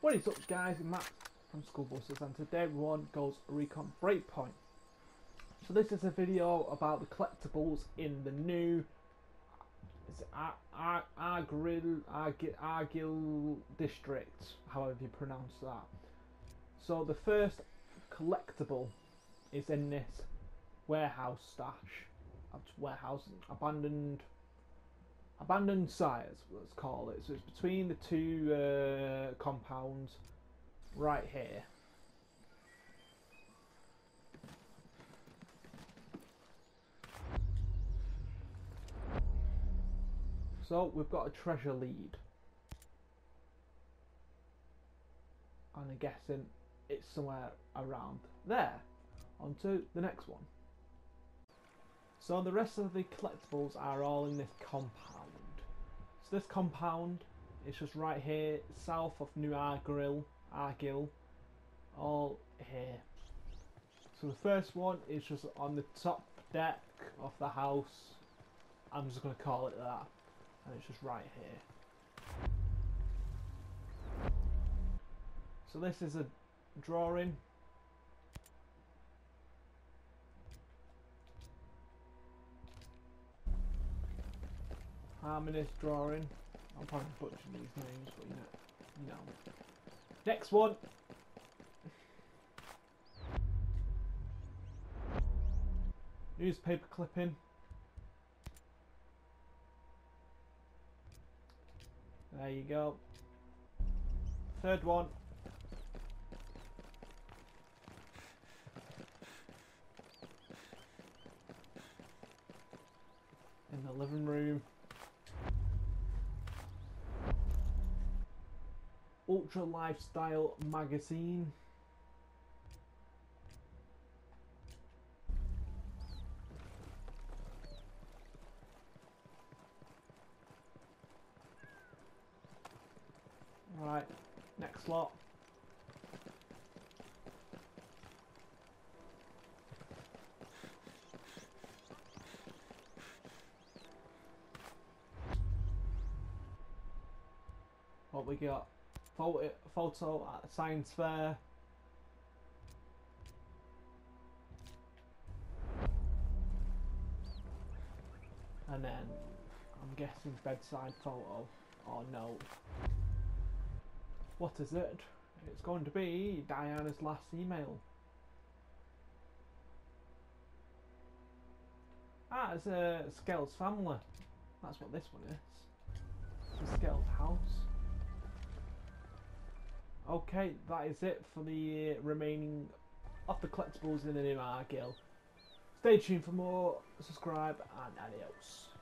What is up, guys? Matt from Skull Busters, and today we're on Ghost Recon Breakpoint. So this is a video about the collectibles in the new Argyll district, however you pronounce that. So the first collectible is in this warehouse stash, abandoned sites, let's call it. So it's between the two compounds right here. So we've got a treasure lead, and I'm guessing it's somewhere around there. On to the next one. So the rest of the collectibles are all in this compound. So this compound is just right here, south of New Argyll, all here. So the first one is just on the top deck of the house. I'm just going to call it that. And it's just right here. So this is a drawing. Harmonious drawing. I'm probably butchering these names, but you know. Next one. Newspaper clipping. There you go. Third one. In the living room. Ultra Lifestyle magazine. Right, next lot. What we got? Photo at a science fair. And then I'm guessing bedside photo or no. What is it? It's going to be Diana's last email. Ah, it's Skell's family. That's what this one is. It's Skell's house. Okay, that is it for the remaining of the collectibles in the New Argyll. Stay tuned for more, subscribe, and adios.